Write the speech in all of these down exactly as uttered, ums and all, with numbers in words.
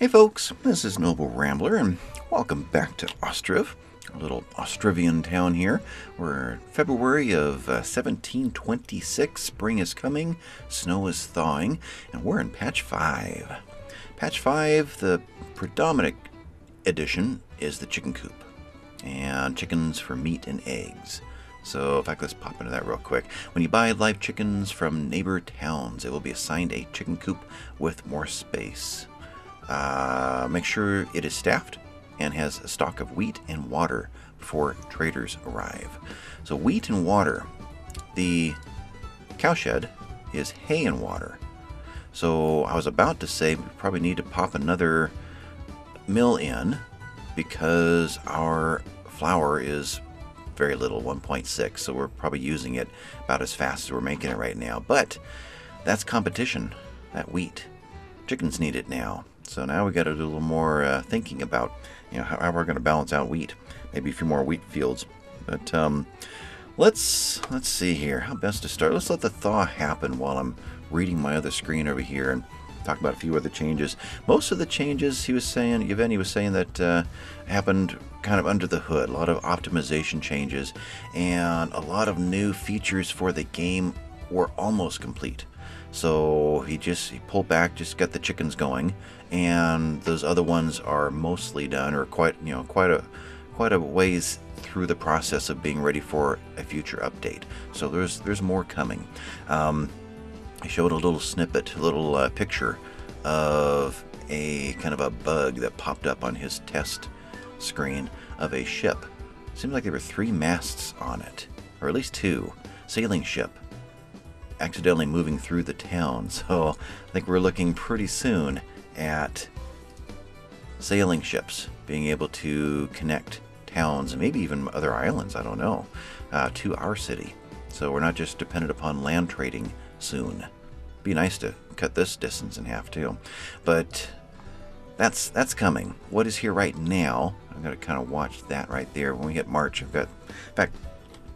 Hey folks, this is Noble Rambler, and welcome back to Ostriv, a little Ostrivian town here. We're February of uh, seventeen twenty-six, spring is coming, snow is thawing, and we're in Patch five. Patch five, the predominant addition is the chicken coop, and chickens for meat and eggs. So, in fact, let's pop into that real quick. When you buy live chickens from neighbor towns, it will be assigned a chicken coop with more space. Uh, make sure it is staffed and has a stock of wheat and water before traders arrive. So wheat and water. The cowshed is hay and water. So I was about to say we probably need to pop another mill in because our flour is very little, one point six. So we're probably using it about as fast as we're making it right now. But that's competition, that wheat. Chickens need it now. So now we got to do a little more uh, thinking about, you know, how, how we're going to balance out wheat. Maybe a few more wheat fields. But um, let's let's see here how best to start. Let's let the thaw happen while I'm reading my other screen over here and talk about a few other changes. Most of the changes he was saying, Yevheniy was saying that uh, happened kind of under the hood. A lot of optimization changes and a lot of new features for the game were almost complete. So he just he pulled back, just got the chickens going, and those other ones are mostly done, or quite you know quite a quite a ways through the process of being ready for a future update. So there's there's more coming. Um, I showed a little snippet, a little uh, picture of a kind of a bug that popped up on his test screen of a ship. Seems like there were three masts on it, or at least two, sailing ship. Accidentally moving through the town. So I think we're looking pretty soon at sailing ships being able to connect towns and maybe even other islands, I don't know, uh, to our city. So we're not just dependent upon land trading soon. Be nice to cut this distance in half too. But that's that's coming. What is here right now, I'm gonna kind of watch that right there. When we hit March, I've got, in fact,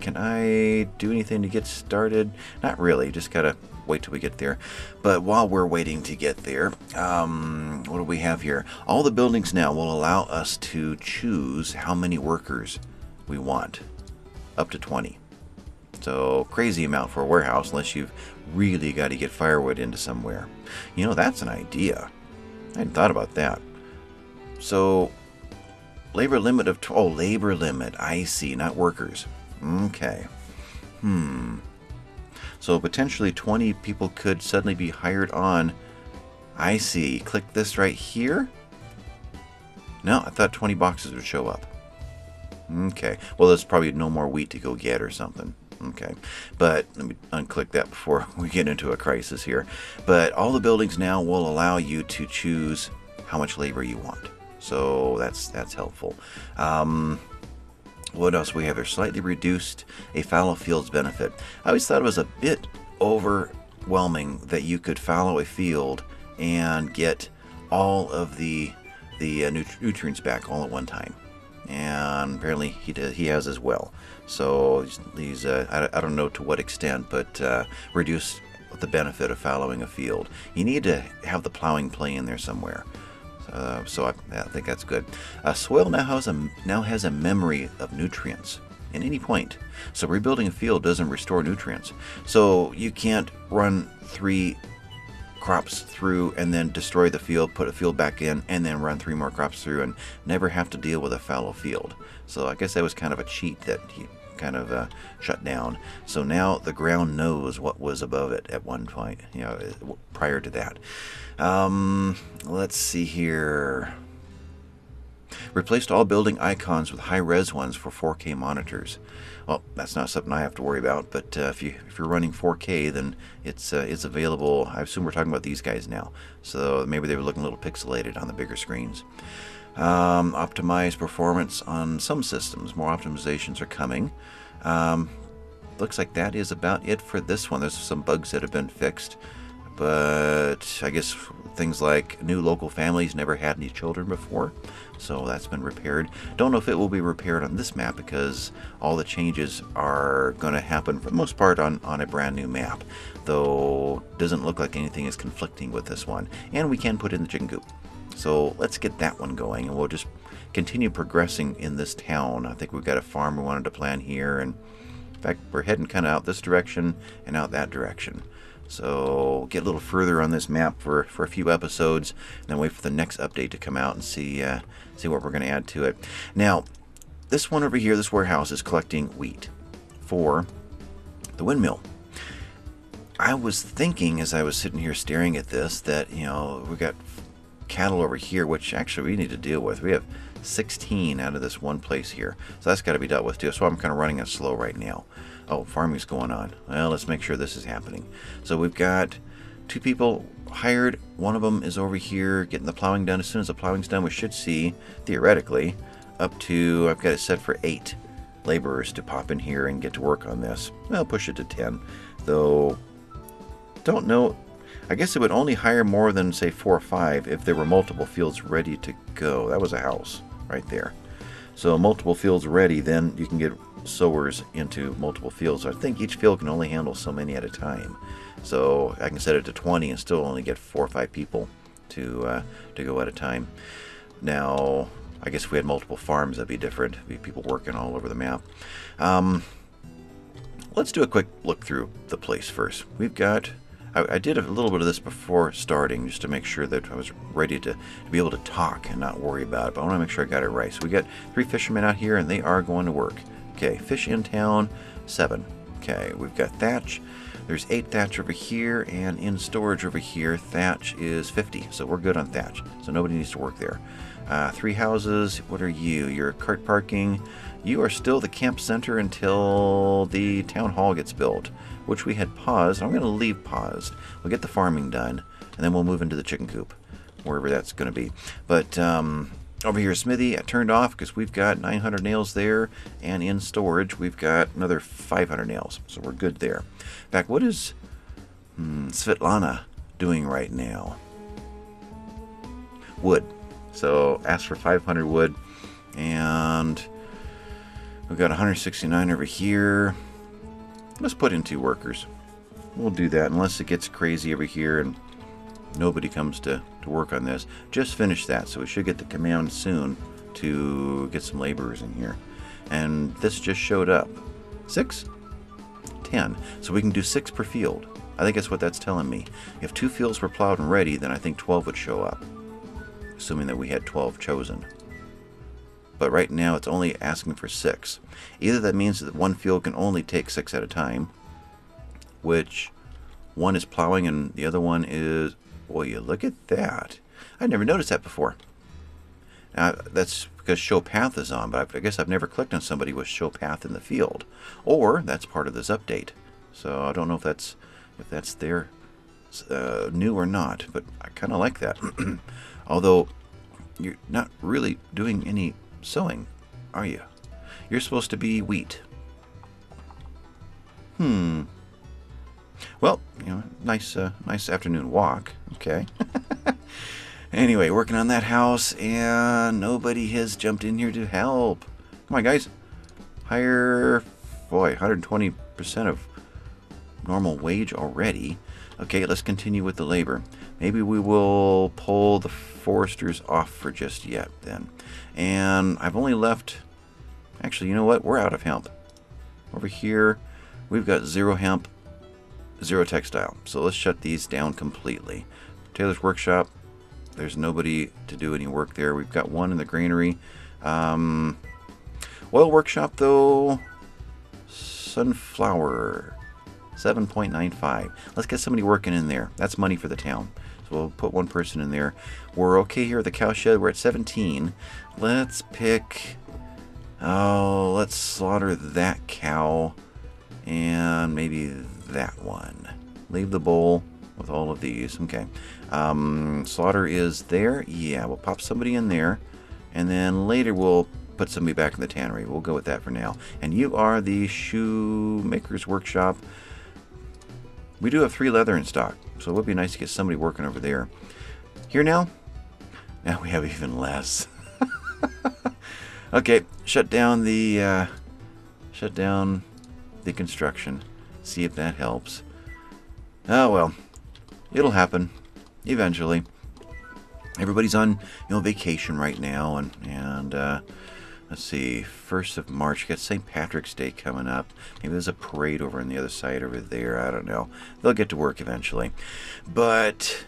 can I do anything to get started? Not really, just gotta wait till we get there. But while we're waiting to get there, um, what do we have here? All the buildings now will allow us to choose how many workers we want, up to twenty. So crazy amount for a warehouse, unless you've really got to get firewood into somewhere. You know, that's an idea. I hadn't thought about that. So labor limit of, oh, labor limit, I see, not workers. Okay. Hmm. So potentially twenty people could suddenly be hired on. I see. Click this right here. No, I thought twenty boxes would show up. Okay. Well, there's probably no more wheat to go get or something. Okay. But let me unclick that before we get into a crisis here. But all the buildings now will allow you to choose how much labor you want. So that's that's helpful. Um... What else we have here? Slightly reduced a fallow field's benefit. I always thought it was a bit overwhelming that you could fallow a field and get all of the the uh, nutrients back all at one time. And apparently he does, he has as well. So these uh, I, I don't know to what extent, but uh, reduce the benefit of fallowing a field. You need to have the plowing play in there somewhere. Uh, so I, I think that's good. Uh, soil now has, a, now has a memory of nutrients at any point. So rebuilding a field doesn't restore nutrients. So you can't run three crops through and then destroy the field, put a field back in, and then run three more crops through and never have to deal with a fallow field. So I guess that was kind of a cheat that he kind of uh, shut down. So now the ground knows what was above it at one point, you know, prior to that. Um, let's see here. Replaced all building icons with high-res ones for four K monitors. Well, that's not something I have to worry about, but uh, if you if you're running four K, then it's uh, it's available. I assume we're talking about these guys now. So maybe they were looking a little pixelated on the bigger screens. Um, optimized performance on some systems. More optimizations are coming. Um, looks like that is about it for this one. There's some bugs that have been fixed, but I guess things like new local families never had any children before, so that's been repaired. Don't know if it will be repaired on this map because all the changes are going to happen for the most part on, on a brand new map, though doesn't look like anything is conflicting with this one. And we can put in the chicken coop. So let's get that one going, and we'll just continue progressing in this town. I think we've got a farm we wanted to plan here, and in fact, we're heading kind of out this direction and out that direction. So get a little further on this map for, for a few episodes, and then wait for the next update to come out and see uh, see what we're going to add to it. Now, this one over here, this warehouse, is collecting wheat for the windmill. I was thinking as I was sitting here staring at this that, you know, we got cattle over here, which actually we need to deal with. We have sixteen out of this one place here, so that's got to be dealt with too. So I'm kind of running it slow right now. Oh, farming's going on. Well, let's make sure this is happening. So we've got two people hired. One of them is over here getting the plowing done. As soon as the plowing's done, we should see, theoretically, up to, I've got it set for eight laborers to pop in here and get to work on this. Well, push it to ten, though. Don't know. I guess it would only hire more than, say, four or five if there were multiple fields ready to go. That was a house right there. So multiple fields ready, then you can get sowers into multiple fields. So I think each field can only handle so many at a time. So I can set it to twenty and still only get four or five people to uh, to go at a time. Now, I guess if we had multiple farms, that'd be different. It'd be people working all over the map. Um, let's do a quick look through the place first. We've got... I did a little bit of this before starting just to make sure that I was ready to, to be able to talk and not worry about it, but I want to make sure I got it right. So we got three fishermen out here, and they are going to work. Okay, fish in town, seven. Okay, we've got thatch. There's eight thatch over here, and in storage over here, thatch is fifty. So we're good on thatch, so nobody needs to work there. Uh, three houses. What are you? You're cart parking. You are still the camp center until the town hall gets built, which we had paused. I'm going to leave paused. We'll get the farming done, and then we'll move into the chicken coop, wherever that's going to be. But um, over here, smithy, I turned off because we've got nine hundred nails there, and in storage, we've got another five hundred nails, so we're good there. In fact, what is hmm, Svetlana doing right now? Wood. So asked for five hundred wood, and we've got one hundred sixty-nine over here. Let's put in two workers. We'll do that unless it gets crazy over here and nobody comes to, to work on this. Just finished that, so we should get the command soon to get some laborers in here. And this just showed up. Six? Ten. So we can do six per field. I think that's what that's telling me. If two fields were plowed and ready, then I think twelve would show up, assuming that we had twelve chosen. But right now it's only asking for six. Either that means that one field can only take six at a time, which one is plowing and the other one is... Well, you look at that. I never noticed that before. Now, that's because show path is on, but I guess I've never clicked on somebody with show path in the field. Or that's part of this update. So I don't know if that's, if that's there uh, new or not, but I kind of like that. Although you're not really doing any sowing, are you? You're supposed to be wheat. Hmm. Well, you know, nice, uh, nice afternoon walk. Okay. Anyway, working on that house, and nobody has jumped in here to help. Come on, guys. Hire, boy, one hundred twenty percent of normal wage already. Okay, let's continue with the labor. Maybe we will pull the foresters off for just yet then. And I've only left... Actually, you know what? We're out of hemp. Over here, we've got zero hemp, zero textile. So let's shut these down completely. Taylor's workshop, there's nobody to do any work there. We've got one in the granary. Um, oil workshop, though. Sunflower. seven point nine five. Let's get somebody working in there. That's money for the town. So we'll put one person in there. We're okay here at the cow shed. We're at seventeen. Let's pick... Oh, let's slaughter that cow. And maybe that one. Leave the bowl with all of these. Okay. Um, slaughter is there. Yeah, we'll pop somebody in there. And then later we'll put somebody back in the tannery. We'll go with that for now. And you are the shoemaker's workshop. We do have three leather in stock, so it would be nice to get somebody working over there. Here now? Now we have even less. Okay, shut down the uh, shut down the construction. See if that helps. Oh well, it'll happen eventually. everybody's on, you know, vacation right now, and and uh, let's see, first of March, you got Saint Patrick's Day coming up. Maybe there's a parade over on the other side over there. I don't know. They'll get to work eventually. But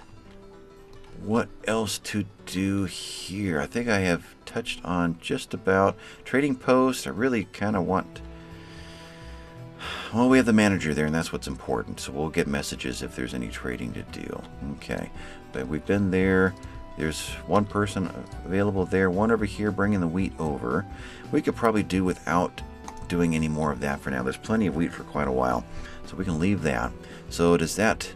what else to do here? I think I have touched on just about trading posts. I really kind of want. Well, we have the manager there, and that's what's important. So we'll get messages if there's any trading to do. Okay, but we've been there. There's one person available there, one over here bringing the wheat over. We could probably do without doing any more of that for now. There's plenty of wheat for quite a while, so we can leave that. So does that...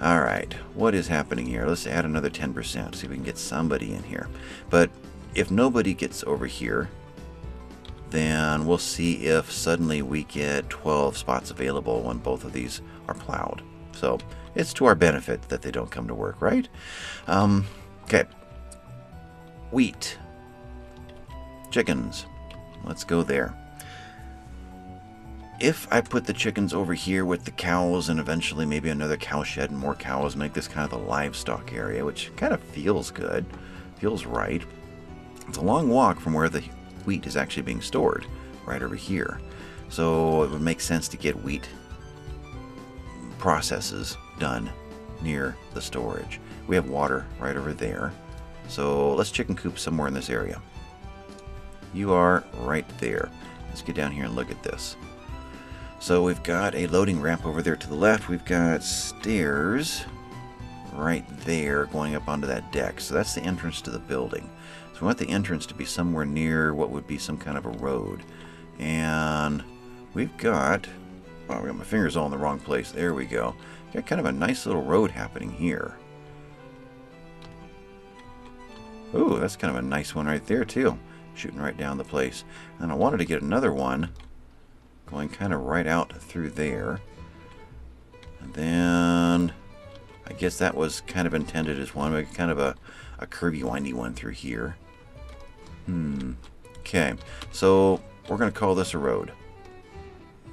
All right, what is happening here? Let's add another ten percent, see if we can get somebody in here. But if nobody gets over here, then we'll see if suddenly we get twelve spots available when both of these are plowed. So it's to our benefit that they don't come to work, right? Um... Okay, wheat, chickens, let's go there. If I put the chickens over here with the cows and eventually maybe another cow shed and more cows, make this kind of the livestock area, which kind of feels good, feels right. It's a long walk from where the wheat is actually being stored, right over here. So it would make sense to get wheat processes done near the storage. We have water right over there, so let's chicken coop somewhere in this area. You are right there. Let's get down here and look at this. So we've got a loading ramp over there to the left. We've got stairs right there going up onto that deck. So that's the entrance to the building. So we want the entrance to be somewhere near what would be some kind of a road. And we've got... Wow, we got my fingers all in the wrong place. There we go. Got kind of a nice little road happening here. Ooh, that's kind of a nice one right there, too. Shooting right down the place. And I wanted to get another one going kind of right out through there. And then I guess that was kind of intended as one, but kind of a, a curvy, windy one through here. Hmm. Okay. So we're going to call this a road.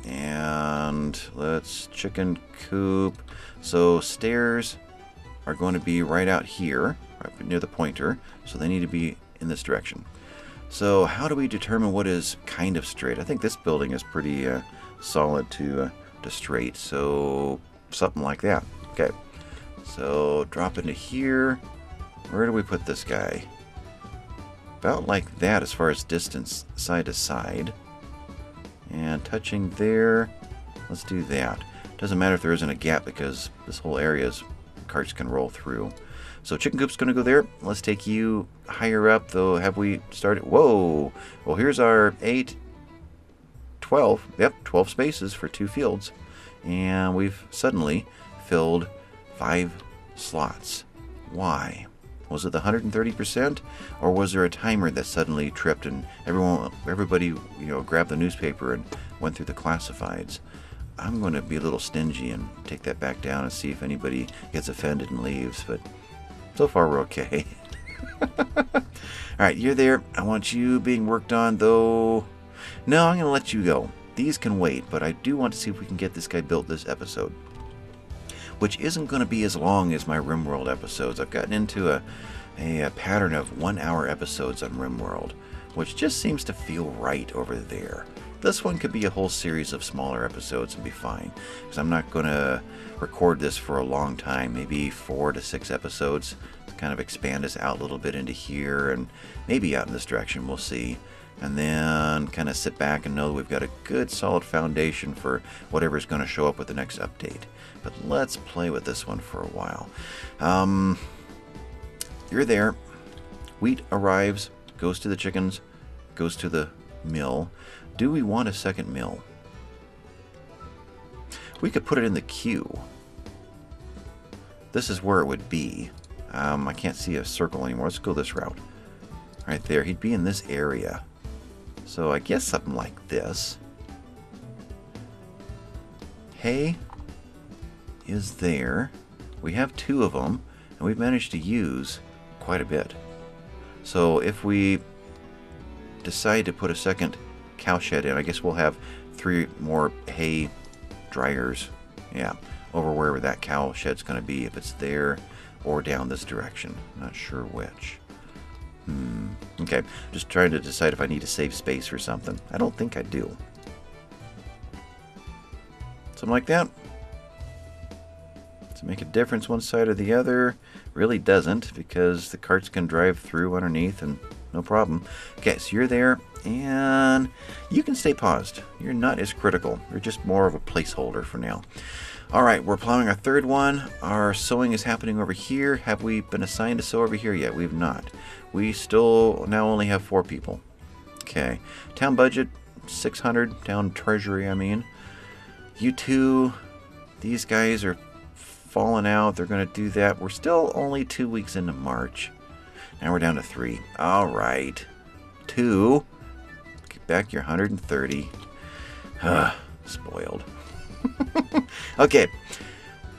And let's chicken coop. So stairs are going to be right out here, right near the pointer. So they need to be in this direction. So how do we determine what is kind of straight? I think this building is pretty uh, solid to, uh, to straight. So something like that. Okay. So drop into here. Where do we put this guy? About like that as far as distance side to side. And touching there, let's do that. Doesn't matter if there isn't a gap because this whole area is, carts can roll through. So chicken coop's gonna go there. Let's take you higher up though. Have we started? Whoa! Well, here's our eight, twelve, yep, twelve spaces for two fields. And we've suddenly filled five slots. Why? Was it the one hundred thirty percent, or was there a timer that suddenly tripped and everyone, everybody, you know, grabbed the newspaper and went through the classifieds? I'm going to be a little stingy and take that back down and see if anybody gets offended and leaves. But so far we're okay. All right, you're there. I want you being worked on, though. No, I'm going to let you go. These can wait, but I do want to see if we can get this guy built this episode, which isn't going to be as long as my RimWorld episodes. I've gotten into a, a, a pattern of one-hour episodes on RimWorld, which just seems to feel right over there. This one could be a whole series of smaller episodes and be fine, because I'm not going to record this for a long time, maybe four to six episodes, to kind of expand us out a little bit into here, and maybe out in this direction, we'll see. And then kind of sit back and know we've got a good solid foundation for whatever's going to show up with the next update. But let's play with this one for a while. Um, you're there. Wheat arrives, goes to the chickens, goes to the mill. Do we want a second mill? We could put it in the queue. This is where it would be. Um, I can't see a circle anymore. Let's go this route. Right there. He'd be in this area. So I guess something like this. Hay is there. We have two of them, and we've managed to use quite a bit. So if we decide to put a second cow shed in, I guess we'll have three more hay dryers. Yeah, over wherever that cow shed's going to be, if it's there or down this direction. Not sure which. Hmm. Okay, just trying to decide if I need to save space or something. I don't think I do. Something like that. Does it make a difference one side or the other? Really doesn't, because the carts can drive through underneath and no problem. Okay, so you're there, and you can stay paused. You're not as critical. You're just more of a placeholder for now. All right, we're plowing our third one. Our sowing is happening over here. Have we been assigned to sow over here yet? We've not. We still now only have four people. Okay. Town budget, six hundred. Town treasury, I mean. You two, these guys are falling out. They're going to do that. We're still only two weeks into March. Now we're down to three. All right. Two. Get back your one hundred thirty. Uh, spoiled. Okay.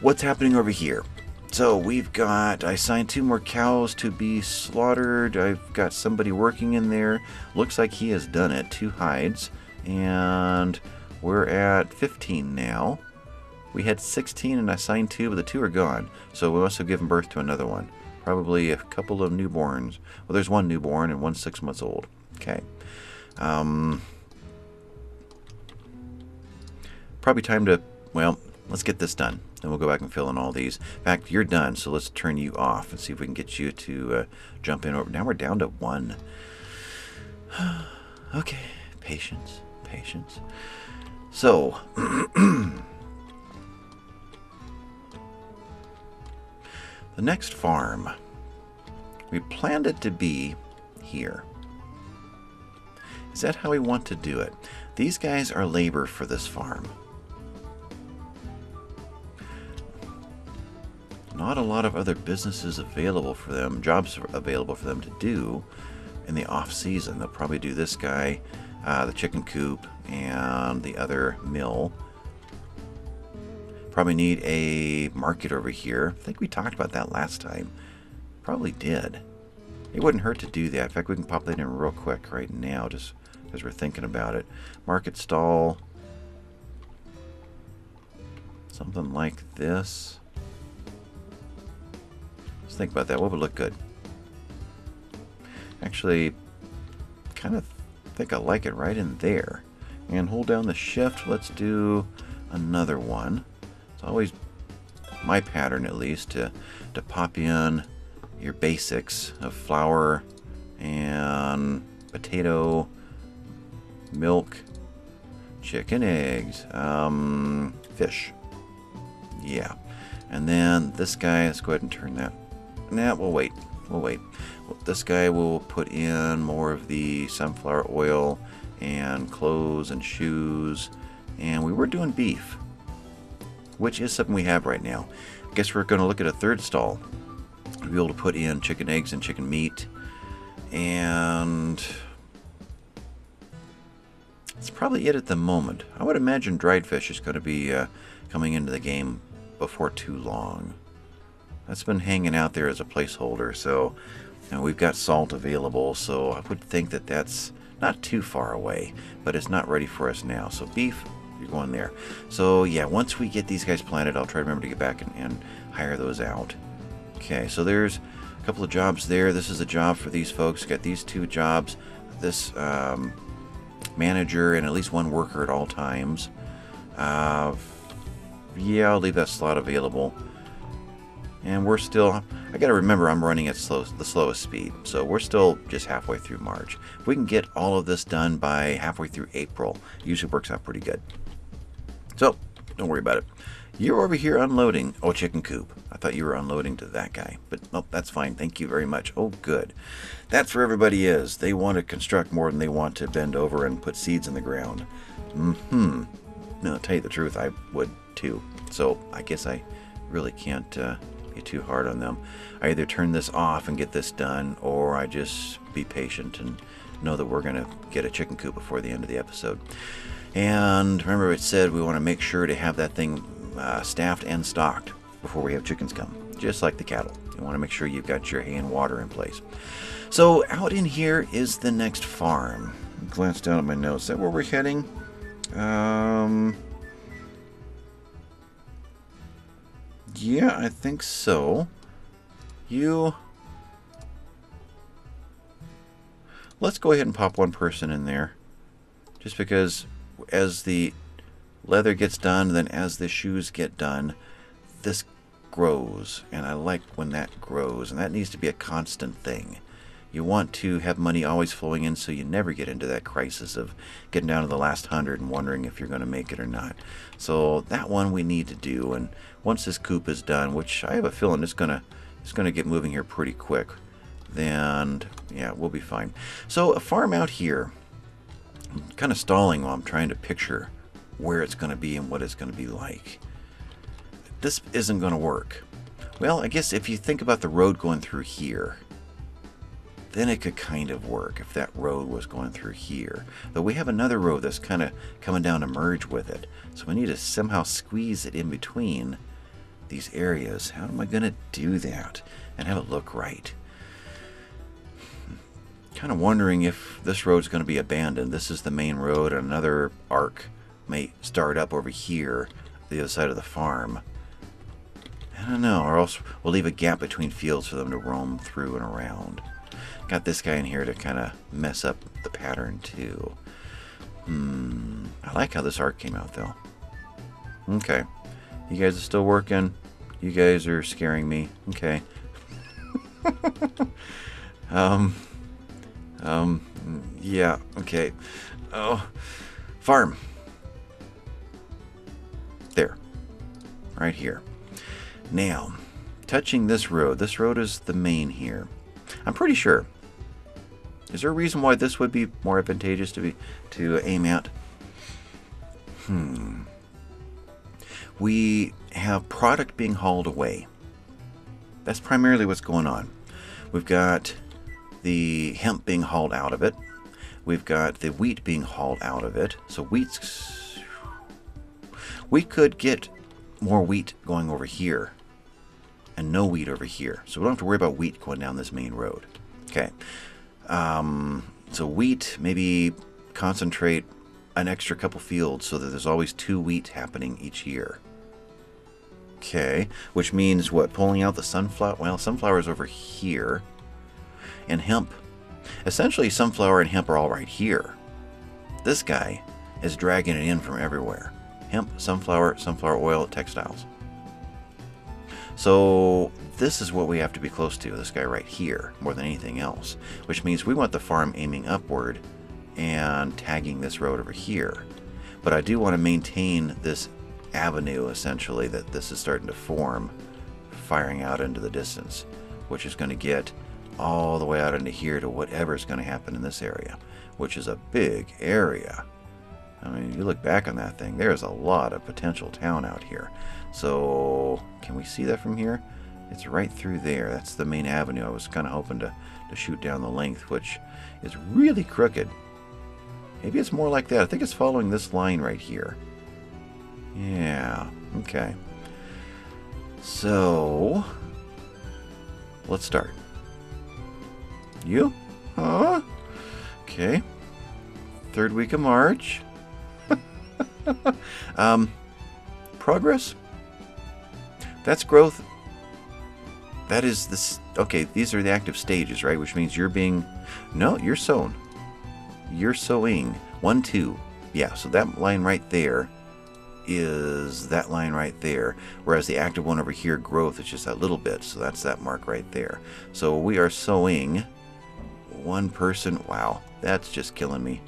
What's happening over here? So we've got, I signed two more cows to be slaughtered. I've got somebody working in there. Looks like he has done it. Two hides. And we're at fifteen now. We had sixteen and I signed two, but the two are gone. So we must have given birth to another one. Probably a couple of newborns. Well, there's one newborn and one six months old. Okay. Um, probably time to, well, let's get this done. And we'll go back and fill in all these. In fact, you're done, so let's turn you off and see if we can get you to uh, jump in. Now we're down to one. Okay, patience, patience. So, the next farm, we planned it to be here. Is that how we want to do it? These guys are labor for this farm. Not a lot of other businesses available for them, jobs available for them to do in the off season. They'll probably do this guy, uh, the chicken coop, and the other mill. Probably need a market over here. I think we talked about that last time. Probably did. It wouldn't hurt to do that. In fact, we can pop that in real quick right now, just because we're thinking about it. Market stall. Something like this. Let's think about that. What would look good? Actually, kind of think I like it right in there. And hold down the shift. Let's do another one. It's always my pattern, at least, to, to pop in your basics of flour and potato, milk, chicken, eggs, um, fish. Yeah. And then this guy, let's go ahead and turn that. Nah, we'll wait. We'll wait. Well, this guy will put in more of the sunflower oil and clothes and shoes. And we were doing beef, which is something we have right now. I guess we're going to look at a third stall. We'll be able to put in chicken eggs and chicken meat. And that's probably it at the moment. I would imagine dried fish is going to be uh, coming into the game before too long. That's been hanging out there as a placeholder, so you know, we've got salt available, so I would think that that's not too far away, but it's not ready for us now. So beef, you're going there. So yeah, once we get these guys planted, I'll try to remember to get back and, and hire those out. Okay, so there's a couple of jobs there. This is a job for these folks. Got these two jobs, this um, manager and at least one worker at all times. Uh, Yeah, I'll leave that slot available. And we're still, I gotta remember I'm running at slow, the slowest speed, so we're still just halfway through March. If we can get all of this done by halfway through April, it usually works out pretty good. So, don't worry about it. You're over here unloading. Oh, chicken coop. I thought you were unloading to that guy, but nope, that's fine. Thank you very much. Oh, good. That's where everybody is. They want to construct more than they want to bend over and put seeds in the ground. Mm-hmm. No, I'll tell you the truth, I would too. So I guess I really can't uh, be too hard on them. I either turn this off and get this done, or I just be patient and know that we're going to get a chicken coop before the end of the episode. And remember it said we want to make sure to have that thing uh, staffed and stocked before we have chickens come, just like the cattle. You want to make sure you've got your hay and water in place. So out in here is the next farm. Glance down at my notes. Is that where we're heading? Um, yeah, I think so. You... Let's go ahead and pop one person in there. Just because as the leather gets done, then as the shoes get done, this grows. And I like when that grows. And that needs to be a constant thing. You want to have money always flowing in so you never get into that crisis of getting down to the last hundred and wondering if you're going to make it or not. So that one we need to do. And once this coop is done, which I have a feeling it's going to it's going to get moving here pretty quick, then yeah, we'll be fine. So a farm out here, I'm kind of stalling while I'm trying to picture where it's going to be and what it's going to be like. This isn't going to work. Well, I guess if you think about the road going through here, then it could kind of work if that road was going through here. But we have another road that's kind of coming down to merge with it. So we need to somehow squeeze it in between these areas. How am I going to do that and have it look right? Kind of wondering if this road's going to be abandoned. This is the main road. Another arc may start up over here, the other side of the farm. I don't know. Or else we'll leave a gap between fields for them to roam through and around. Got this guy in here to kind of mess up the pattern too. Hmm. I like how this arc came out though. Okay. You guys are still working. You guys are scaring me. Okay. um. Um. Yeah. Okay. Oh. Farm. There. Right here. Now, touching this road. This road is the main here. I'm pretty sure. Is there a reason why this would be more advantageous to be to aim at? Hmm. We have product being hauled away. That's primarily what's going on. We've got the hemp being hauled out of it. We've got the wheat being hauled out of it. So wheat's... We could get more wheat going over here. And no wheat over here. So we don't have to worry about wheat going down this main road. Okay. Um, so wheat, maybe concentrate an extra couple fields so that there's always two wheat happening each year. Okay. Which means what? Pulling out the sunflower? Well, sunflower's over here. And hemp. Essentially, sunflower and hemp are all right here. This guy is dragging it in from everywhere. Hemp, sunflower, sunflower oil, textiles. So this is what we have to be close to, this guy right here, more than anything else, which means we want the farm aiming upward and tagging this road over here. But I do want to maintain this avenue, essentially, that this is starting to form, firing out into the distance, which is going to get all the way out into here to whatever's going to happen in this area, which is a big area. I mean, you look back on that thing, there's a lot of potential town out here. So, can we see that from here? It's right through there. That's the main avenue. I was kind of hoping to, to shoot down the length, which is really crooked. Maybe it's more like that. I think it's following this line right here. Yeah, okay. So, let's start. You? Huh? Okay. Third week of March. um, progress. That's growth. That is this. Okay, these are the active stages, right? Which means you're being. No, you're sown. You're sowing. One, two. Yeah, so that line right there is that line right there. Whereas the active one over here, growth, is just that little bit. So that's that mark right there. So we are sowing one person. Wow, that's just killing me.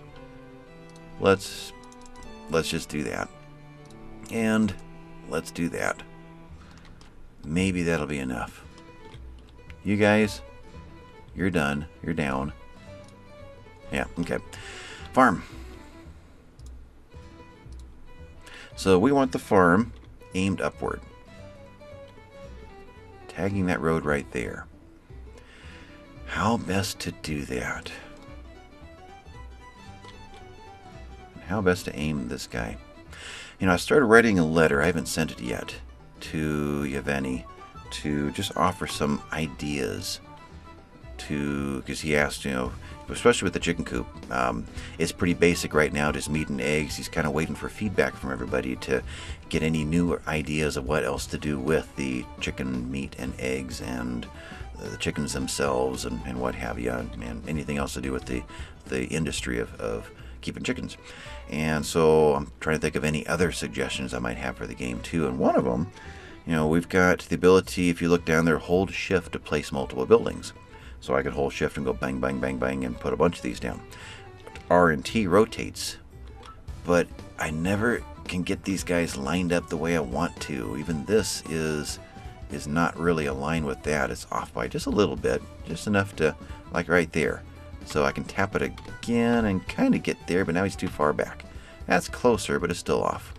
Let's. Let's just do that. And let's do that. Maybe that'll be enough. You guys, you're done. You're down. Yeah, okay. Farm. So we want the farm aimed upward. Tagging that road right there. How best to do that? How best to aim this guy? You know, I started writing a letter. I haven't sent it yet to Yevheniy to just offer some ideas to, because he asked, you know, especially with the chicken coop, um, it's pretty basic right now, just meat and eggs. He's kind of waiting for feedback from everybody to get any new ideas of what else to do with the chicken meat and eggs and the chickens themselves and, and what have you, and, and anything else to do with the, the industry of, of keeping chickens. And so I'm trying to think of any other suggestions I might have for the game too. And one of them, you know, we've got the ability, if you look down there, hold shift to place multiple buildings. So I could hold shift and go bang, bang, bang, bang, and put a bunch of these down. R and T rotates, but I never can get these guys lined up the way I want to. Even this is is not really aligned with that. It's off by just a little bit, just enough to, like right there. So I can tap it again and kind of get there, but now he's too far back. That's closer, but it's still off.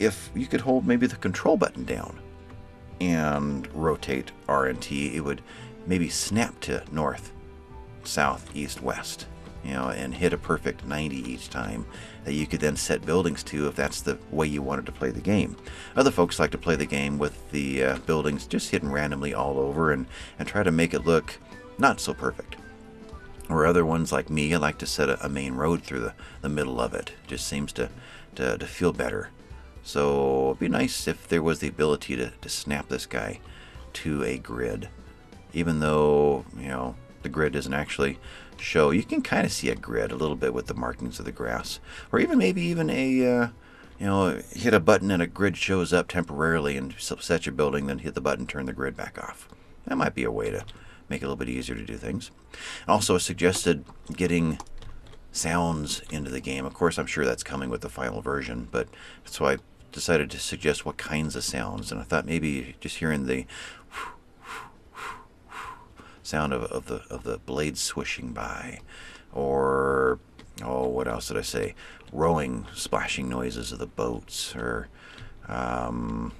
If you could hold maybe the control button down and rotate R and T, it would maybe snap to north, south, east, west, you know, and hit a perfect ninety each time that you could then set buildings to if that's the way you wanted to play the game. Other folks like to play the game with the uh, buildings just hidden randomly all over and, and try to make it look not so perfect. Or other ones like me, I like to set a, a main road through the, the middle of it. It just seems to, to, to feel better. So it'd be nice if there was the ability to, to snap this guy to a grid. Even though, you know, the grid doesn't actually show. You can kind of see a grid a little bit with the markings of the grass. Or even maybe even a, uh, you know, hit a button and a grid shows up temporarily and set your building, then hit the button, turn the grid back off. That might be a way to make it a little bit easier to do things. Also suggested getting sounds into the game. Of course, I'm sure that's coming with the final version, but that's why I decided to suggest what kinds of sounds. And I thought maybe just hearing the sound of, of the of the blades swishing by, or oh, what else did I say? Rowing, splashing noises of the boats, or um,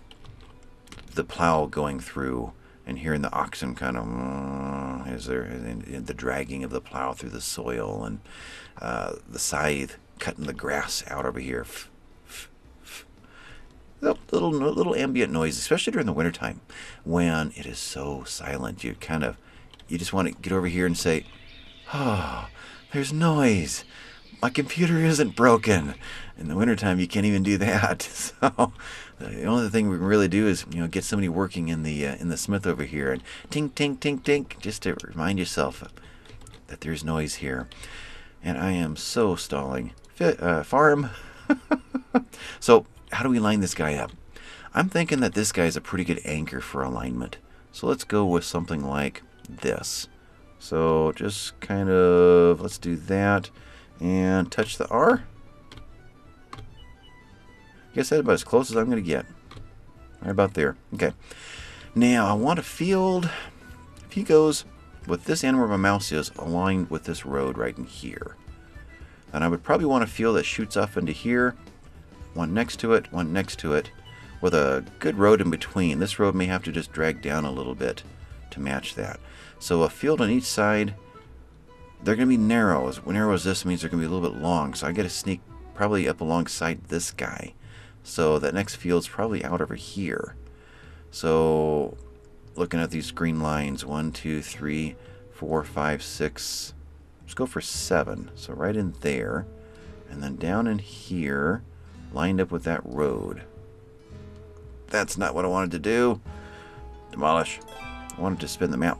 the plow going through and hearing the oxen kind of mm, is there and, and the dragging of the plow through the soil, and uh, the scythe cutting the grass out over here. F little little ambient noise, especially during the wintertime when it is so silent. You kind of You just want to get over here and say, oh, there's noise. My computer isn't broken. In the wintertime, you can't even do that. So the only thing we can really do is, you know, get somebody working in the uh, in the smith over here and tink, tink, tink, tink, just to remind yourself that there's noise here. And I am so stalling. Fit, uh, farm. So how do we line this guy up? I'm thinking that this guy is a pretty good anchor for alignment. So let's go with something like this. So just kind of, let's do that and touch the R. I guess that's about as close as I'm going to get. Right about there. Okay. Now I want a field. If he goes with this end where my mouse is aligned with this road right in here, and I would probably want a field that shoots off into here, one next to it, one next to it, with a good road in between. This road may have to just drag down a little bit to match that. So a field on each side, they're going to be narrow. As narrow as this means they're going to be a little bit long. So I got to sneak probably up alongside this guy. So that next field's probably out over here. So looking at these green lines, one, two, three, four, five, six. Let's go for seven. So right in there, and then down in here, lined up with that road. That's not what I wanted to do. Demolish. I wanted to spin the map.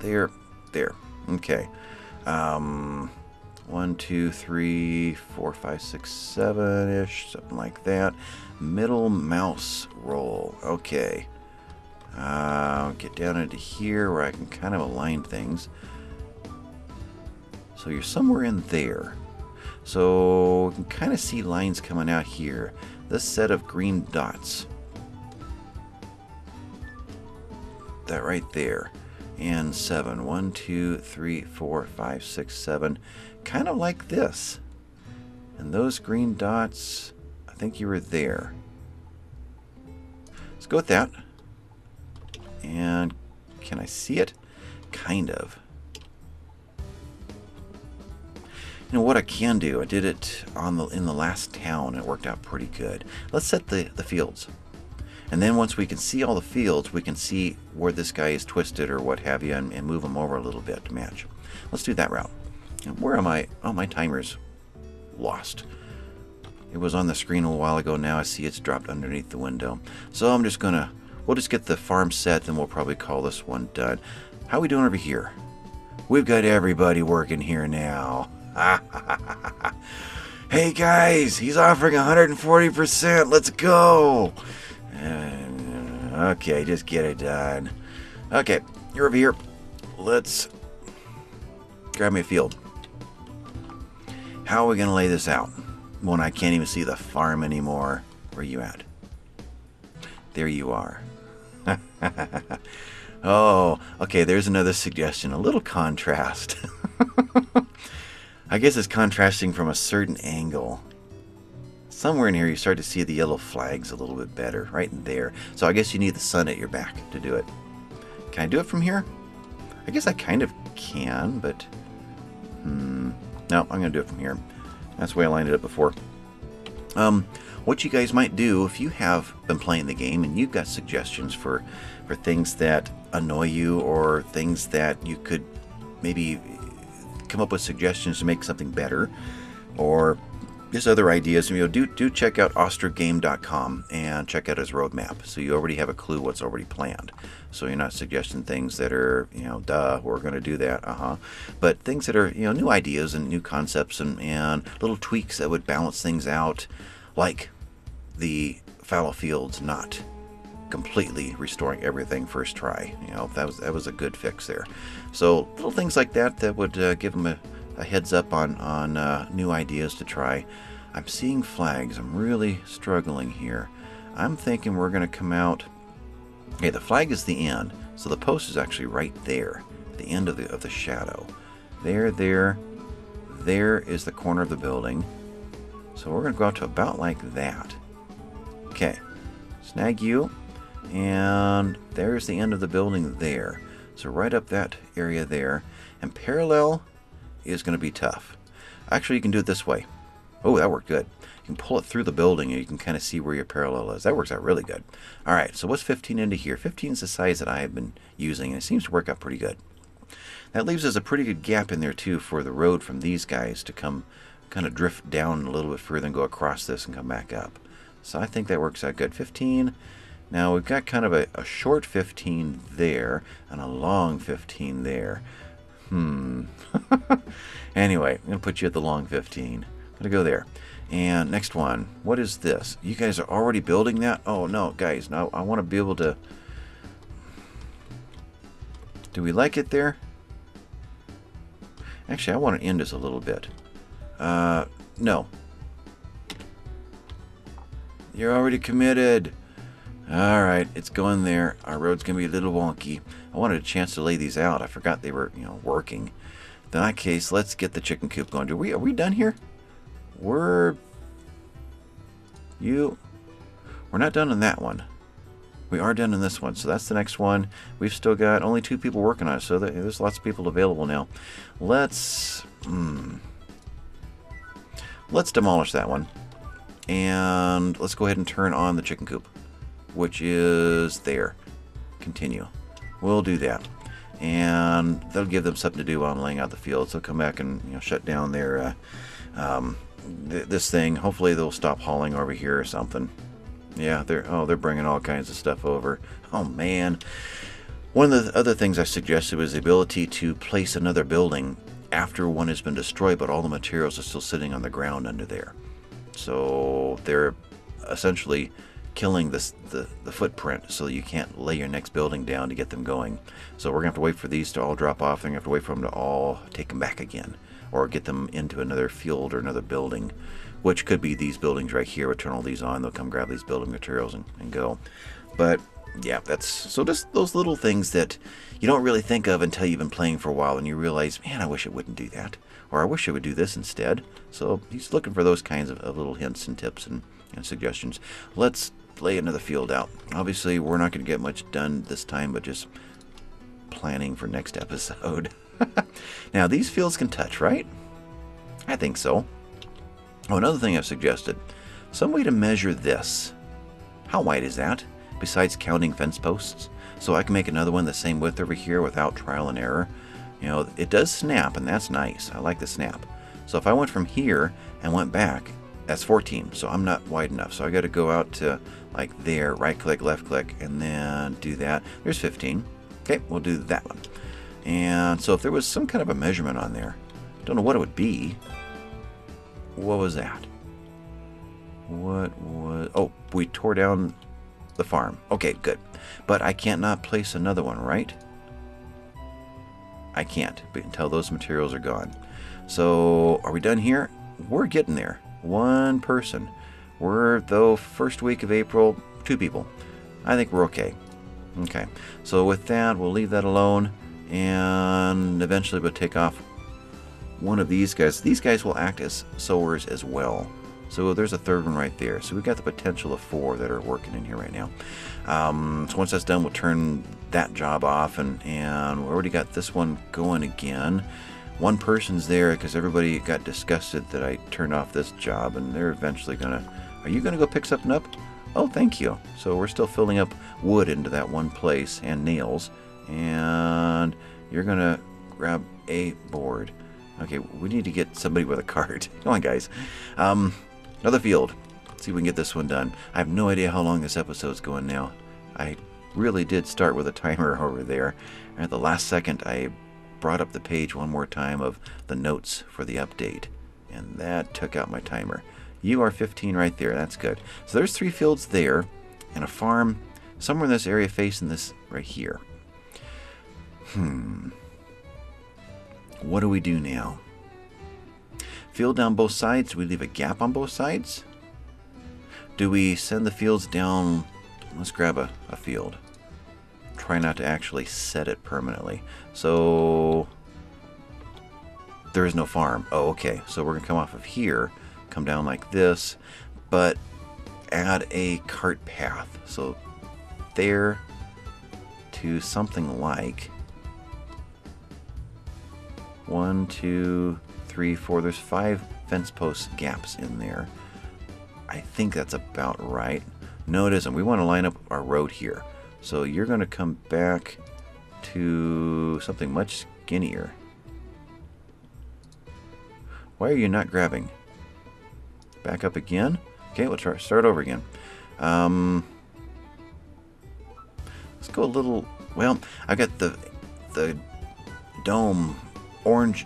There, there. Okay. Um, one, two, three, four, five, six, seven-ish, something like that. Middle mouse roll. Okay. Uh, get down into here where I can kind of align things. So you're somewhere in there. So you can kind of see lines coming out here. This set of green dots. That right there, and seven, one, two, three, four, five, six, seven, kind of like this. And those green dots, I think you were there. Let's go with that. And can I see it? Kind of. You know what I can do? I did it on the in the last town. It worked out pretty good. Let's set the the fields. And then once we can see all the fields, we can see where this guy is twisted or what have you, and, and move them over a little bit to match. Let's do that route. Where am I? Oh, my timer's lost. It was on the screen a while ago. Now I see it's dropped underneath the window. So I'm just gonna, we'll just get the farm set, then we'll probably call this one done. How are we doing over here? We've got everybody working here now. Hey guys, he's offering one hundred forty percent. Let's go. Uh, okay, just get it done. Okay, you're over here. Let's grab me a field. How are we gonna lay this out when I can't even see the farm anymore? Where are you at? There you are. Oh, okay, there's another suggestion. A little contrast. I guess it's contrasting from a certain angle. Somewhere in here you start to see the yellow flags a little bit better, right in there. So I guess you need the sun at your back to do it. Can I do it from here? I guess I kind of can, but... Hmm, no, I'm going to do it from here. That's the way I lined it up before. Um, what you guys might do, if you have been playing the game and you've got suggestions for, for things that annoy you or things that you could maybe... come up with suggestions to make something better, or just other ideas. You know, do do check out ostrivgame dot com and check out his roadmap, so you already have a clue what's already planned. So you're not suggesting things that are, you know, duh, we're going to do that, uh huh. But things that are, you know, new ideas and new concepts and and little tweaks that would balance things out, like the fallow fields not completely restoring everything first try. You know, that was that was a good fix there. So little things like that that would uh, give them a, a heads up on on uh, new ideas to try. I'm seeing flags. I'm really struggling here. I'm thinking we're going to come out. Okay, the flag is the end. So the post is actually right there, the end of the of the shadow. There, there, there is the corner of the building. So we're going to go out to about like that. Okay, snag you. And there's the end of the building there. So right up that area there. And parallel is going to be tough. Actually, you can do it this way. Oh, that worked good. You can pull it through the building and you can kind of see where your parallel is. That works out really good. All right, so what's fifteen into here? fifteen is the size that I have been using, and it seems to work out pretty good. That leaves us a pretty good gap in there, too, for the road from these guys to come kind of drift down a little bit further and go across this and come back up. So I think that works out good. fifteen... Now we've got kind of a, a short fifteen there and a long fifteen there. Hmm. Anyway, I'm going to put you at the long fifteen. I'm going to go there. And next one. What is this? You guys are already building that? Oh, no, guys. No, I want to be able to... Do we like it there? Actually, I want to end this a little bit. Uh, no. You're already committed. Alright, it's going there. Our road's going to be a little wonky. I wanted a chance to lay these out. I forgot they were, you know, working. In that case, let's get the chicken coop going. Do we, are we done here? We're... You... We're not done on that one. We are done in this one. So that's the next one. We've still got only two people working on it. So there's lots of people available now. Let's... Hmm... Let's demolish that one. And let's go ahead and turn on the chicken coop, which is there. Continue. We'll do that. And that'll give them something to do while I'm laying out the field. So come back and, you know, shut down their, uh, um, th this thing. Hopefully they'll stop hauling over here or something. Yeah, they're, oh, they're bringing all kinds of stuff over. Oh, man. One of the other things I suggested was the ability to place another building after one has been destroyed, but all the materials are still sitting on the ground under there. So they're essentially... killing this, the, the footprint, so you can't lay your next building down to get them going. So we're going to have to wait for these to all drop off, and you have to wait for them to all take them back again, or get them into another field or another building, which could be these buildings right here. We'll turn all these on, they'll come grab these building materials and, and go. But yeah, that's, so just those little things that you don't really think of until you've been playing for a while and you realize, man, I wish it wouldn't do that, or I wish it would do this instead. So he's looking for those kinds of, of little hints and tips and, and suggestions. Let's lay another field out. Obviously, we're not going to get much done this time, but just planning for next episode. Now, these fields can touch, right? I think so. Oh, another thing I've suggested. Some way to measure this. How wide is that? Besides counting fence posts. So I can make another one the same width over here without trial and error. You know, it does snap, and that's nice. I like the snap. So if I went from here and went back, that's fourteen, so I'm not wide enough. So I got to go out to like there, right click, left click, and then do that. There's fifteen. Okay, we'll do that one. And so if there was some kind of a measurement on there, don't know what it would be. What was that? What was, oh, we tore down the farm. Okay, good. But I can't not place another one, right? I can't until those materials are gone. So are we done here? We're getting there. One person. We're, though, first week of April, two people. I think we're okay. Okay, so with that, we'll leave that alone, and eventually we'll take off one of these guys. These guys will act as sowers as well. So there's a third one right there. So we've got the potential of four that are working in here right now. Um, so once that's done, we'll turn that job off, and, and we already got this one going again. One person's there because everybody got disgusted that I turned off this job, and they're eventually gonna, are you gonna go pick something up? Oh, thank you. So we're still filling up wood into that one place, and nails, and you're gonna grab a board. Okay, we need to get somebody with a cart. Come on, guys. Um, another field. Let's see if we can get this one done. I have no idea how long this episode's going now. I really did start with a timer over there. At the last second, I brought up the page one more time of the notes for the update, and that took out my timer. You are fifteen right there. That's good. So there's three fields there and a farm somewhere in this area facing this right here. Hmm. What do we do now? Field down both sides. Do we leave a gap on both sides? Do we send the fields down? Let's grab a, a field. Try not to actually set it permanently. So there is no farm. Oh, okay. So we're gonna come off of here, come down like this, but add a cart path. So there to something like one, two, three, four. There's five fence post gaps in there. I think that's about right. No, it isn't. We want to line up our road here. So you're going to come back to something much skinnier. Why are you not grabbing? Back up again. Okay, we'll try, start over again. Um, let's go a little... Well, I got the, the dome orange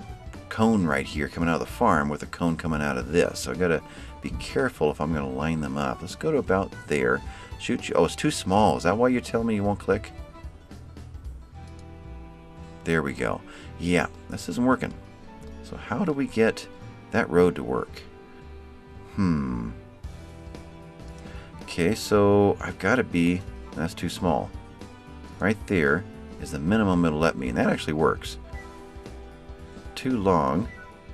cone right here coming out of the farm with a cone coming out of this. So I've got to be careful if I'm going to line them up. Let's go to about there. Shoot you. Oh, it's too small. Is that why you're telling me you won't click? There we go. Yeah, this isn't working. So how do we get that road to work? Hmm. Okay, so I've got to be... That's too small. Right there is the minimum it'll let me. And that actually works. Too long.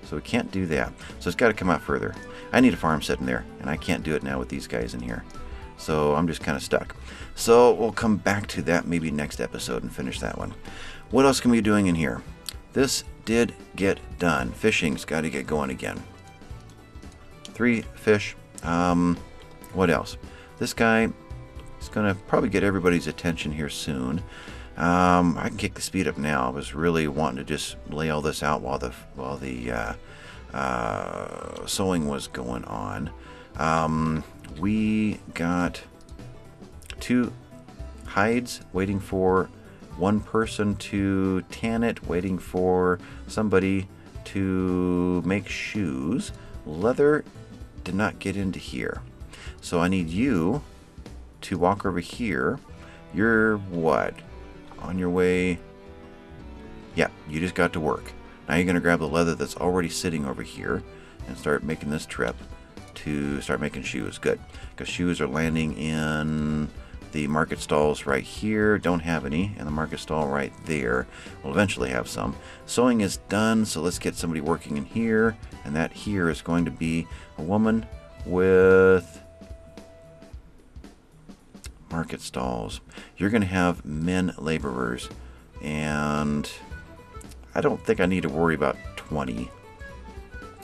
So we can't do that. So it's got to come out further. I need a farm sitting there. And I can't do it now with these guys in here. So I'm just kind of stuck. So we'll come back to that maybe next episode and finish that one. What else can we be doing in here? This did get done. Fishing's got to get going again. Three fish. Um, what else? This guy is going to probably get everybody's attention here soon. Um, I can kick the speed up now. I was really wanting to just lay all this out while the while the uh, uh, sewing was going on. Um, we got two hides waiting for one person to tan it, waiting for somebody to make shoes. Leather did not get into here. So I need you to walk over here. You're what? On your way. Yeah, you just got to work. Now you're going to grab the leather that's already sitting over here and start making this trip to start making shoes. Good, because shoes are landing in the market stalls right here. Don't have any, and the market stall right there. We'll eventually have some. Sewing is done, so let's get somebody working in here, and that here is going to be a woman with market stalls. You're going to have men laborers, and I don't think I need to worry about twenty.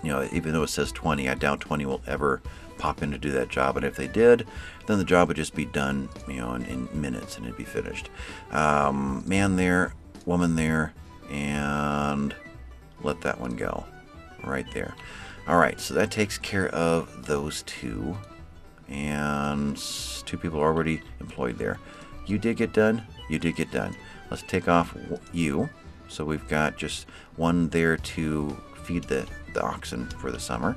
You know, even though it says twenty, I doubt twenty will ever pop in to do that job. And if they did, then the job would just be done, you know, in, in minutes, and it'd be finished. Um, man there, woman there, and let that one go right there. All right, so that takes care of those two, and two people are already employed there. You did get done. You did get done. Let's take off you. So we've got just one there to feed the, the oxen for the summer.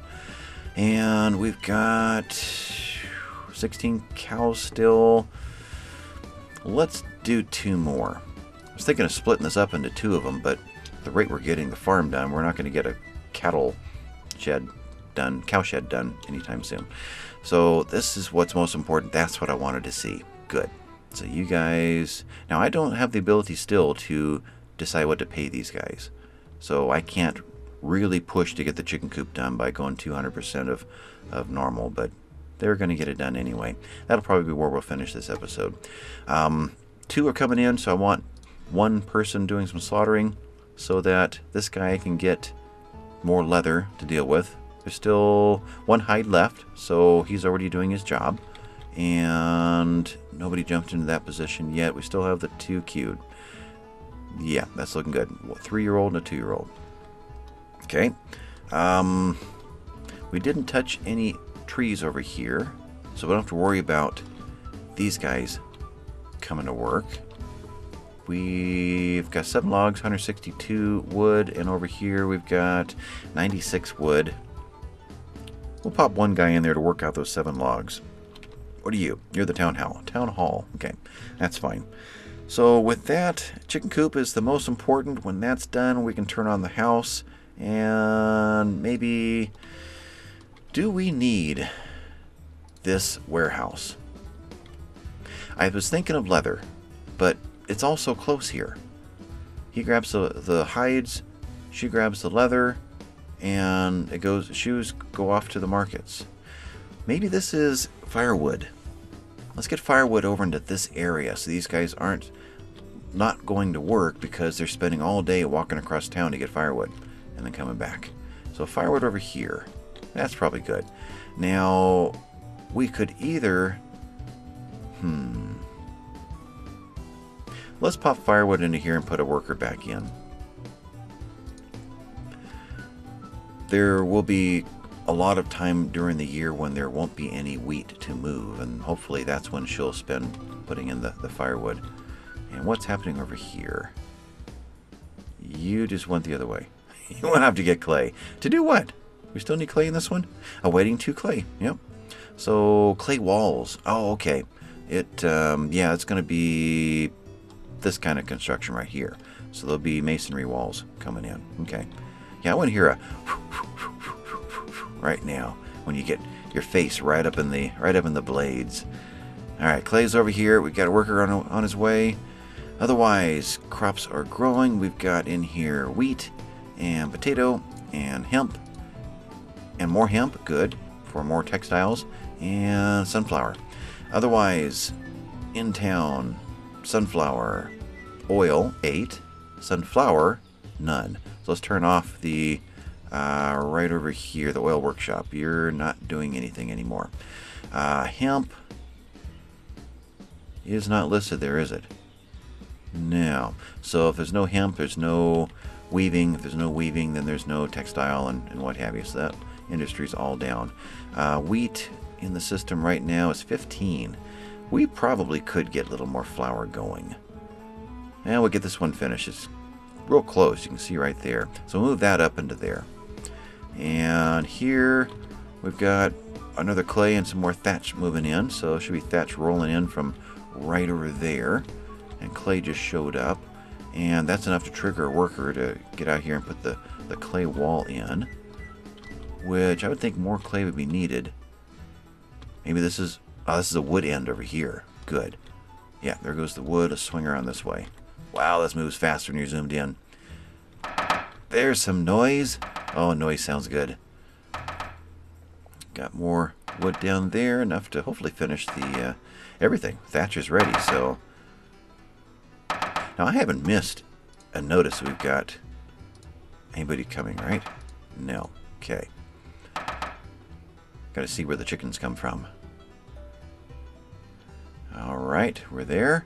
And we've got sixteen cows still. Let's do two more. I was thinking of splitting this up into two of them, but the rate we're getting the farm done, we're not going to get a cattle shed done, cow shed done anytime soon. So this is what's most important. That's what I wanted to see. Good. So you guys, now I don't have the ability still to decide what to pay these guys. So I can't really push to get the chicken coop done by going two hundred percent of, of normal, but they're going to get it done anyway. That'll probably be where we'll finish this episode. Um, two are coming in, so I want one person doing some slaughtering so that this guy can get more leather to deal with. There's still one hide left, so he's already doing his job. And nobody jumped into that position yet. We still have the two queued. Yeah, that's looking good. Three-year-old and a two-year-old. Okay. Um, we didn't touch any trees over here, so we don't have to worry about these guys coming to work. We've got seven logs, one hundred sixty-two wood, and over here we've got ninety-six wood. We'll pop one guy in there to work out those seven logs. What are you? You're the town hall. Town hall. Okay, that's fine. So with that, chicken coop is the most important. When that's done, we can turn on the house. And maybe, do we need this warehouse? I was thinking of leather, but it's all so close here. He grabs the, the hides, she grabs the leather, and it goes. Shoes go off to the markets. Maybe this is firewood. Let's get firewood over into this area so these guys aren't not going to work because they're spending all day walking across town to get firewood and then coming back. So firewood over here. That's probably good. Now, we could either... Hmm. Let's pop firewood into here and put a worker back in. There will be a lot of time during the year when there won't be any wheat to move, and hopefully that's when she'll spend putting in the, the firewood. And what's happening over here? You just went the other way. You went off to get clay. To do what? We still need clay in this one? Awaiting two clay. Yep. So clay walls. Oh, okay. It um, yeah, it's going to be this kind of construction right here. So there'll be masonry walls coming in. Okay. Yeah, I want to hear a right now when you get your face right up in the right up in the blades. All right, clay's over here. We've got a worker on, on his way. Otherwise, crops are growing. We've got in here wheat and potato and hemp and more hemp. Good for more textiles and sunflower. Otherwise, in town, sunflower oil eight, sunflower none. So let's turn off the Uh, right over here, the oil workshop. You're not doing anything anymore. Uh, hemp is not listed there, is it? No. So if there's no hemp, there's no weaving. If there's no weaving, then there's no textile and, and what have you. So that industry's all down. Uh, wheat in the system right now is fifteen. We probably could get a little more flour going. And we'll get this one finished. It's real close. You can see right there. So move that up into there. And here we've got another clay and some more thatch moving in. So it should be thatch rolling in from right over there. And clay just showed up. And that's enough to trigger a worker to get out here and put the, the clay wall in. Which I would think more clay would be needed. Maybe this is... Oh, this is a wood end over here. Good. Yeah, there goes the wood. Let's swing around this way. Wow, this moves faster when you're zoomed in. There's some noise. Oh, noise sounds good. Got more wood down there, enough to hopefully finish the uh, everything. Thatch is ready, so... Now, I haven't missed a notice we've got anybody coming, right? No. Okay. Gotta see where the chickens come from. All right, we're there.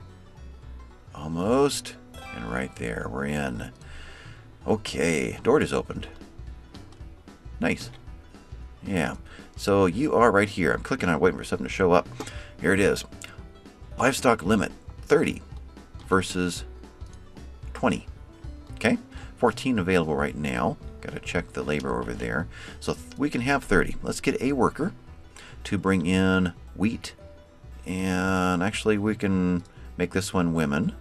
Almost. And right there, we're in. Okay, door just opened. Nice. Yeah, so you are right here. I'm clicking on waiting for something to show up. Here it is. Livestock limit, thirty versus twenty. Okay, fourteen available right now. Got to check the labor over there. So we can have thirty. Let's get a worker to bring in wheat. And actually, we can make this one women.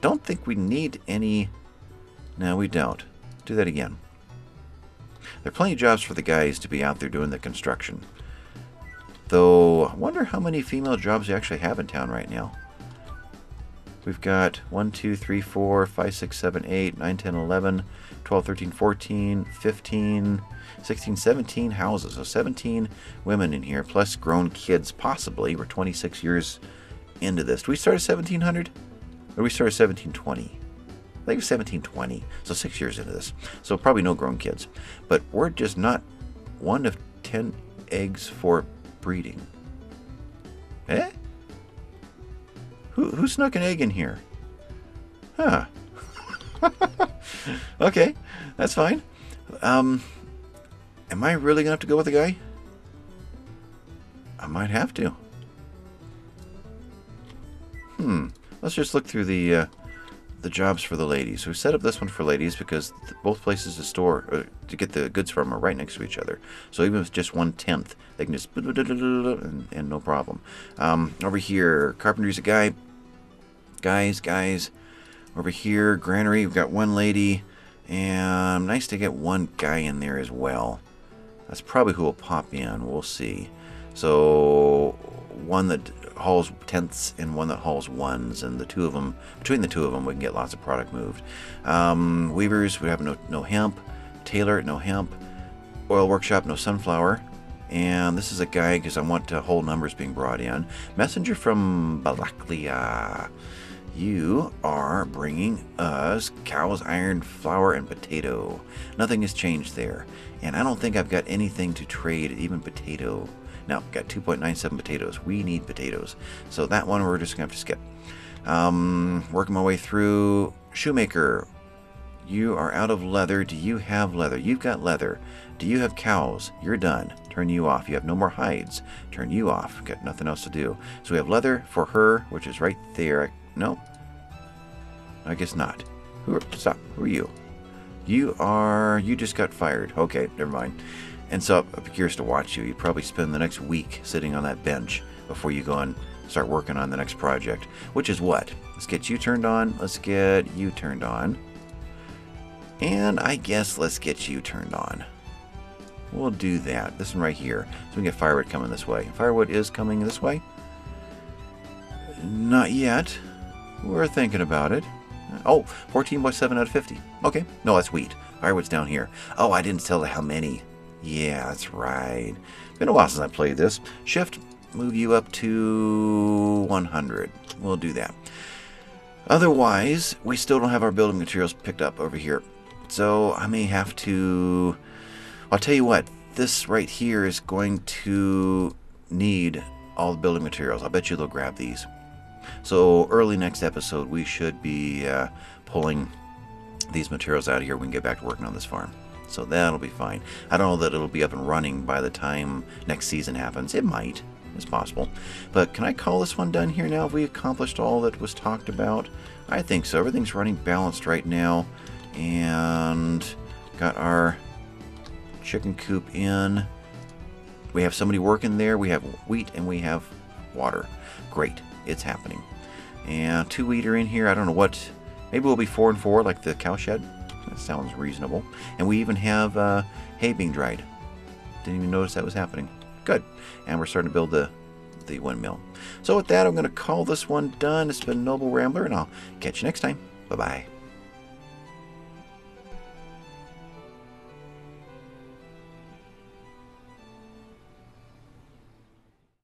Don't think we need any. No, we don't. Do that again. There are plenty of jobs for the guys to be out there doing the construction. Though, I wonder how many female jobs they actually have in town right now. We've got one, two, three, four, five, six, seven, eight, nine, ten, eleven, twelve, thirteen, fourteen, fifteen, sixteen, seventeen houses. So seventeen women in here, plus grown kids, possibly. We're twenty-six years into this. Do we start at seventeen hundred? Or we start at seventeen twenty? I think seventeen twenty, so six years into this. So probably no grown kids. But we're just not one of ten eggs for breeding. Eh? Who, who snuck an egg in here? Huh. Okay, that's fine. Um, am I really going to have to go with the guy? I might have to. Hmm. Let's just look through the... Uh, the jobs for the ladies. We set up this one for ladies because both places to store or to get the goods from are right next to each other. So even if it's just one tenth, they can just and, and no problem. Um, over here, carpentry's a guy. Guys, guys. Over here, granary. We've got one lady, and nice to get one guy in there as well. That's probably who will pop in. We'll see. So one that hauls tenths and one that hauls ones, and the two of them, between the two of them, we can get lots of product moved. Um, weavers, we have no, no hemp. Tailor, no hemp. Oil workshop, no sunflower. And this is a guy because I want uh, whole numbers being brought in. Messenger from Balaklia. You are bringing us cows, iron, flour, and potato. Nothing has changed there. And I don't think I've got anything to trade, even potato. Now, got two point nine seven potatoes. We need potatoes. So that one we're just going to have to skip. Um, working my way through. Shoemaker, you are out of leather. Do you have leather? You've got leather. Do you have cows? You're done. Turn you off. You have no more hides. Turn you off. Got nothing else to do. So we have leather for her, which is right there. No. I guess not. Who are, stop. Who are you? You are... You just got fired. Okay, never mind. And so I'd be curious to watch you. You probably spend the next week sitting on that bench before you go and start working on the next project, which is what? Let's get you turned on. Let's get you turned on. And I guess let's get you turned on. We'll do that. This one right here. So we can get firewood coming this way. Firewood is coming this way. Not yet. We're thinking about it. Oh, fourteen by seven out of fifty. Okay. No, that's wheat. Firewood's down here. Oh, I didn't tell how many. Yeah, that's right. Been a while since I played this. Shift, move you up to one hundred. We'll do that. Otherwise, we still don't have our building materials picked up over here. So I may have to... I'll tell you what. This right here is going to need all the building materials. I'll bet you they'll grab these. So early next episode, we should be uh, pulling these materials out of here. We can get back to working on this farm. So that'll be fine. I don't know that it'll be up and running by the time next season happens. It might. It's possible. But can I call this one done here now? Have we accomplished all that was talked about? I think so. Everything's running balanced right now. And got our chicken coop in. We have somebody working there. We have wheat and we have water. Great. It's happening. And two wheat are in here. I don't know what. Maybe we'll be four and four like the cow shed. That sounds reasonable. And we even have uh, hay being dried. Didn't even notice that was happening. Good. And we're starting to build the, the windmill. So with that, I'm going to call this one done. It's been Noble Rambler, and I'll catch you next time. Bye-bye.